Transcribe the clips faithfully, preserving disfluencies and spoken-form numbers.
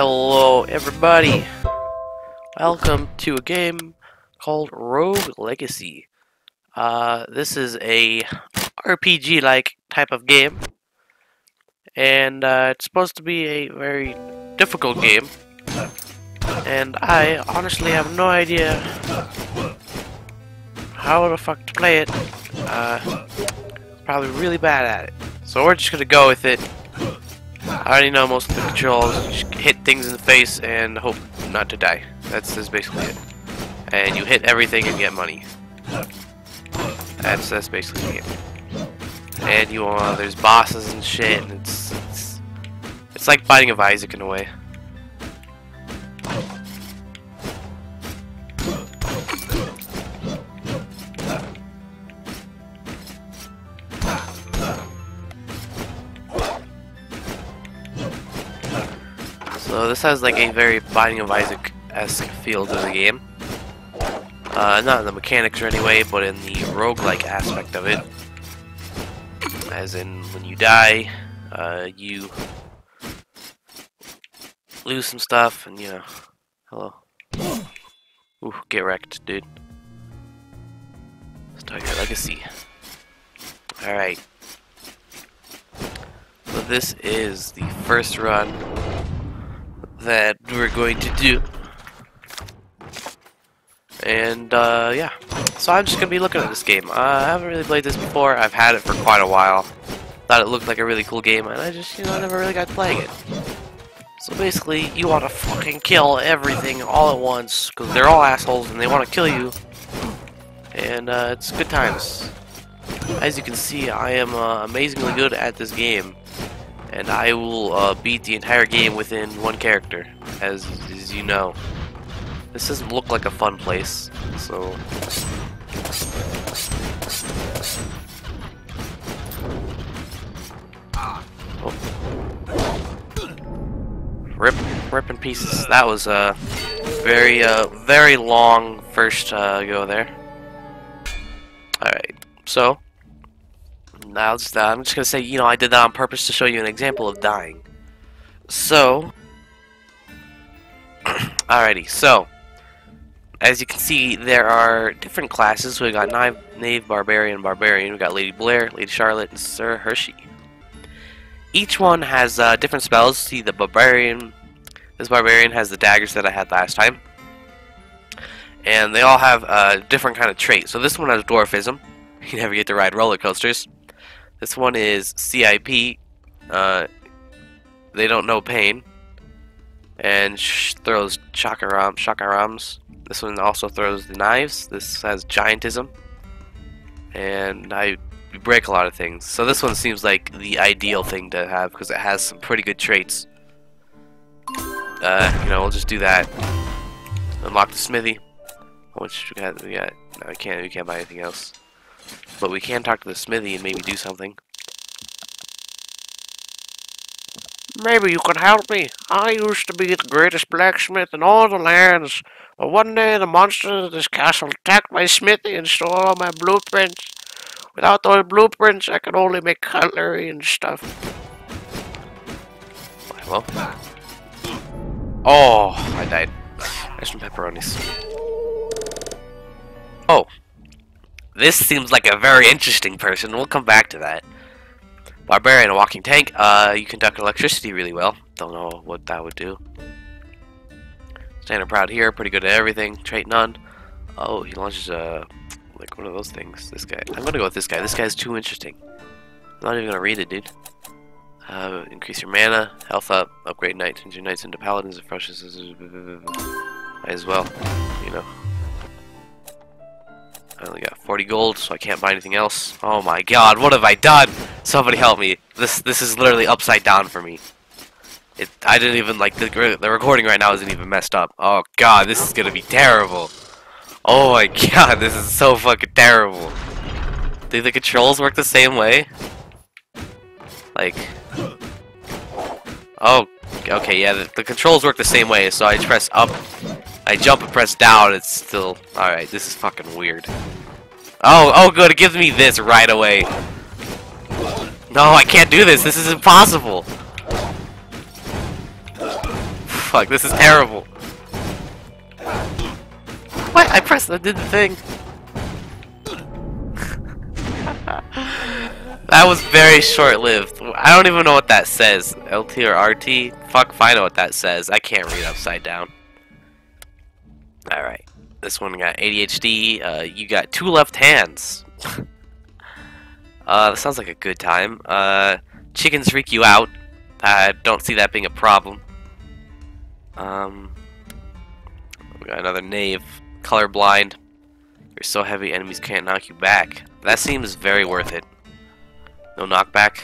Hello everybody, welcome to a game called Rogue Legacy. Uh, this is a R P G-like type of game, and uh, it's supposed to be a very difficult game, and I honestly have no idea how the fuck to play it. Uh, probably really bad at it, so we're just gonna go with it. I already know most of the controls. Just hit things in the face and hope not to die. That's, that's basically it. And you hit everything and get money. That's that's basically it. And you uh, there's bosses and shit, and it's it's it's like Binding of Isaac in a way. So this has like a very Binding of Isaac-esque feel to the game. Uh, not in the mechanics or anyway, but in the roguelike aspect of it. As in, when you die, uh, you lose some stuff, and you know, hello. Ooh, get wrecked, dude. Start your legacy. Alright. So this is the first run that we're going to do, and uh, yeah, so I'm just gonna be looking at this game. uh, I haven't really played this before. I've had it for quite a while, thought it looked like a really cool game, and I just, you know, never really got playing it. So basically you want to fucking kill everything all at once, because they're all assholes and they want to kill you, and uh, it's good times. As you can see, I am uh, amazingly good at this game. And I will uh, beat the entire game within one character, as, as you know. This doesn't look like a fun place, so... Oh. Rip, rip in pieces. That was a very, uh, very long first uh, go there. Alright, so... Now, I'm just gonna say, you know, I did that on purpose to show you an example of dying. So, alrighty. So, as you can see, there are different classes. We got Knave, Knave, Barbarian, Barbarian. We got Lady Blair, Lady Charlotte, and Sir Hershey. Each one has uh, different spells. See, the Barbarian. This Barbarian has the daggers that I had last time, and they all have a uh, different kind of trait. So this one has dwarfism. You never get to ride roller coasters. This one is C I P, uh, they don't know pain, and sh throws chakaram, chakarams. This one also throws the knives. This has giantism, and I break a lot of things. So this one seems like the ideal thing to have, because it has some pretty good traits. Uh, you know, we'll just do that. Unlock the smithy, which we got, we got, no, we can't, we can't buy anything else. But we can talk to the smithy and maybe do something. Maybe you could help me. I used to be the greatest blacksmith in all the lands, but one day the monsters of this castle attacked my smithy and stole all my blueprints. Without those blueprints, I could only make cutlery and stuff. Hello? Oh, I died. There's some pepperonis. Oh. This seems like a very interesting person. We'll come back to that. Barbarian, a walking tank. Uh, you conduct electricity really well. Don't know what that would do. Standing proud here. Pretty good at everything. Trait none. Oh, he launches a like one of those things. This guy. I'm gonna go with this guy. This guy's too interesting. I'm not even gonna read it, dude. Uh, increase your mana, health up, upgrade knight, turns your knights into paladins. It freshes as well. You know. I only got forty gold, so I can't buy anything else. Oh my god, what have I done? Somebody help me. This this is literally upside down for me. It I didn't even, like, the, the recording right now isn't even messed up. Oh god, this is gonna be terrible. Oh my god, this is so fucking terrible. Do the controls work the same way? Like... Oh, okay, yeah, the, the controls work the same way, so I press up... I jump and press down, it's still... Alright, this is fucking weird. Oh, oh good, it gives me this right away. No, I can't do this, this is impossible. fuck, this is terrible. What? I pressed, I did the thing. That was very short-lived. I don't even know what that says. L T or R T? Fuck if I know what that says. I can't read upside down. Alright. This one got A D H D. Uh, you got two left hands. uh, that sounds like a good time. Uh, chickens freak you out. I don't see that being a problem. Um, we got another knave. Colorblind. You're so heavy enemies can't knock you back. That seems very worth it. No knockback.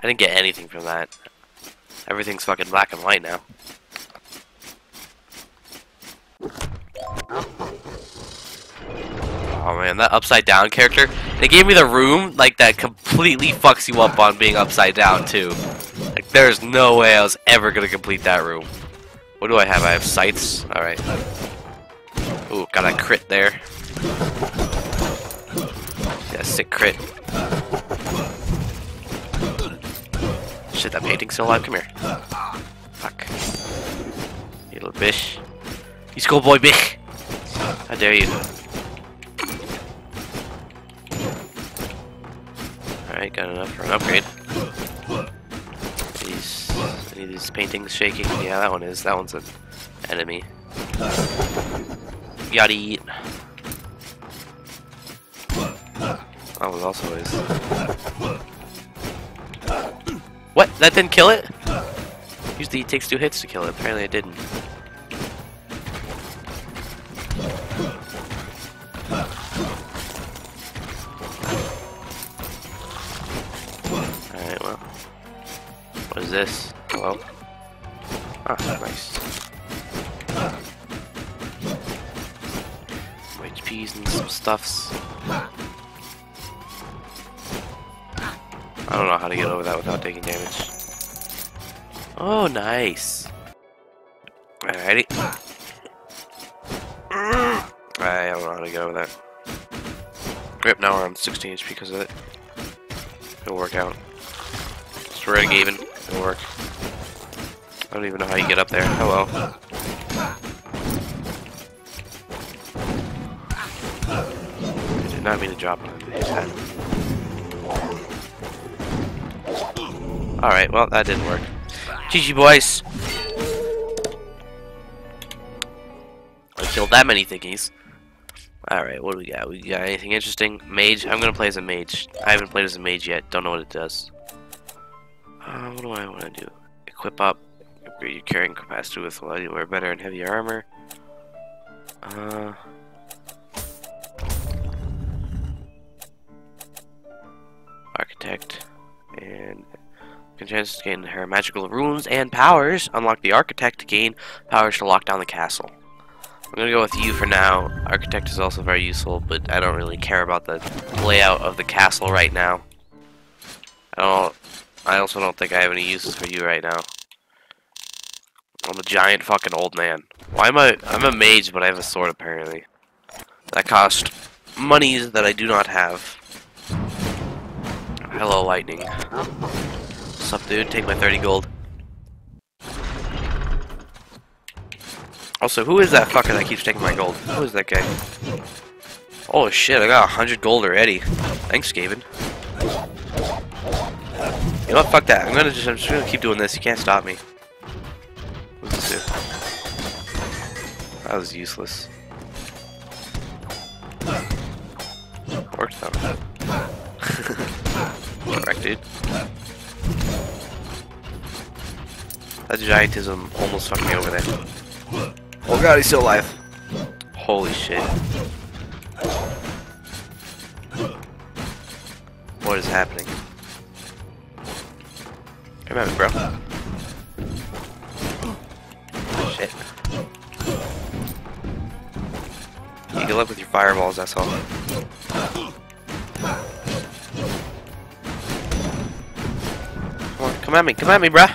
I didn't get anything from that. Everything's fucking black and white now. Oh man, that upside down character. They gave me the room, like, that completely fucks you up on being upside down too. Like, there's no way I was ever gonna complete that room. What do I have? I have sights? Alright. Ooh, got a crit there. Yeah, sick crit. Shit, that painting's still alive. Come here. Fuck. You little bish. You schoolboy bish. How dare you. Alright, got enough for an upgrade. These, any of these paintings shaking? Yeah, that one is. That one's an enemy. You gotta eat. That one also is. What? That didn't kill it? Usually it takes two hits to kill it. Apparently it didn't. Alright, well. What is this? Hello? Ah, nice. Some H Ps and some stuffs. I don't know how to get over that without taking damage. Oh, nice. Alrighty. I don't know how to get over that. Grip, now we're on sixteen H P because of it. It'll work out. Just rig even. It'll work. I don't even know how you get up there. Hello. I did not mean to drop on his head. Alright, well, that didn't work. G G, boys! I killed that many thingies. Alright, what do we got? We got anything interesting? Mage? I'm gonna play as a mage. I haven't played as a mage yet. Don't know what it does. Uh, what do I want to do? Equip up. Upgrade your carrying capacity with while you wear better and heavier armor. Uh... Architect. And... Chance to gain her magical runes and powers. Unlock the architect to gain powers to lock down the castle. I'm gonna go with you for now. Architect is also very useful, but I don't really care about the layout of the castle right now. I don't. I also don't think I have any uses for you right now. I'm a giant fucking old man. Why am I? I'm a mage, but I have a sword apparently. That cost monies that I do not have. Hello, lightning. What's up, dude? Take my thirty gold. Also, who is that fucker that keeps taking my gold? Who is that guy? Oh shit, I got one hundred gold already. Thanks, Gaven. You know what? Fuck that. I'm gonna just, I'm just gonna keep doing this. You can't stop me. What's this do? That was useless. Worked though. Correct, dude. That giantism almost fucked me over there. Oh god, he's still alive. Holy shit. What is happening? Come at me, bro. Shit. You good luck with your fireballs, that's all. Come on, come at me, come at me, bruh.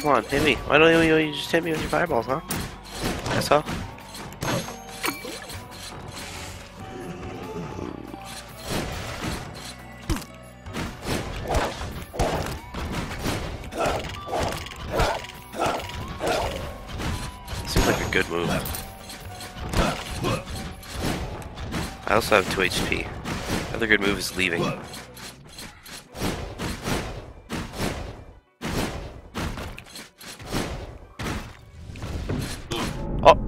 Come on, hit me. Why don't you, you just hit me with your fireballs, huh? That's all. good move. I also have two H P. Another good move is leaving. Oh,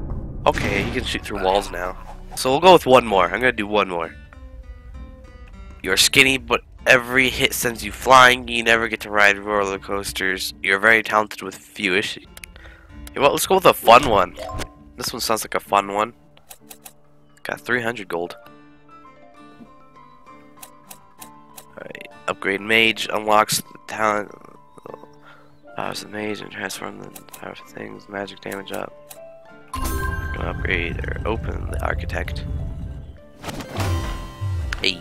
okay, you can shoot through walls now. So we'll go with one more. I'm gonna do one more. You're skinny, but every hit sends you flying. You never get to ride roller coasters. You're very talented with few issues. Hey, well, let's go with a fun one. This one sounds like a fun one. Got three hundred gold. Alright, upgrade mage unlocks the talent. Powers of mage and transform the power of things. Magic damage up. Upgrade or open the architect. Hey.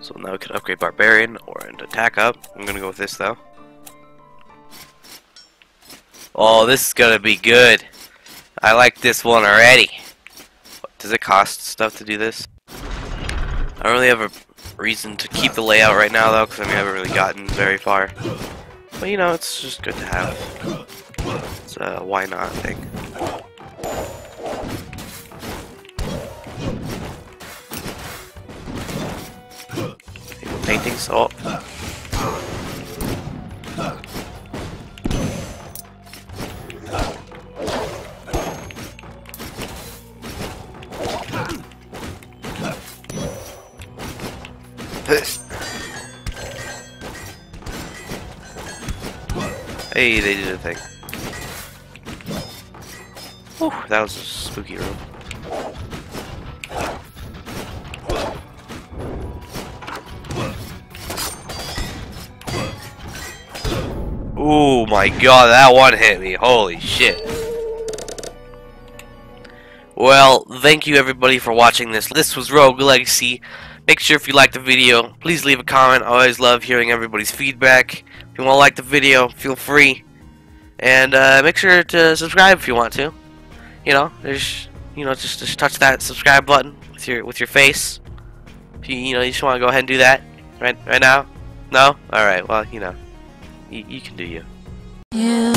So now we can upgrade barbarian or an attack up. I'm gonna go with this though. Oh, this is gonna be good. I like this one already. Does it cost stuff to do this? I don't really have a reason to keep the layout right now though, because I mean I haven't really gotten very far. But you know, it's just good to have. It's a why not thing. Painting salt. Hey, they did a thing. Whew, that was a spooky room. Oh my god, that one hit me. Holy shit. Well, thank you everybody for watching this. This was Rogue Legacy. Make sure if you liked the video, please leave a comment. I always love hearing everybody's feedback. If you want to like the video, feel free. And uh, make sure to subscribe if you want to. You know, there's, you know, just, just touch that subscribe button with your with your face. If you, you know, you just want to go ahead and do that right right now. No? All right. Well, you know. You, you can do you. Yeah.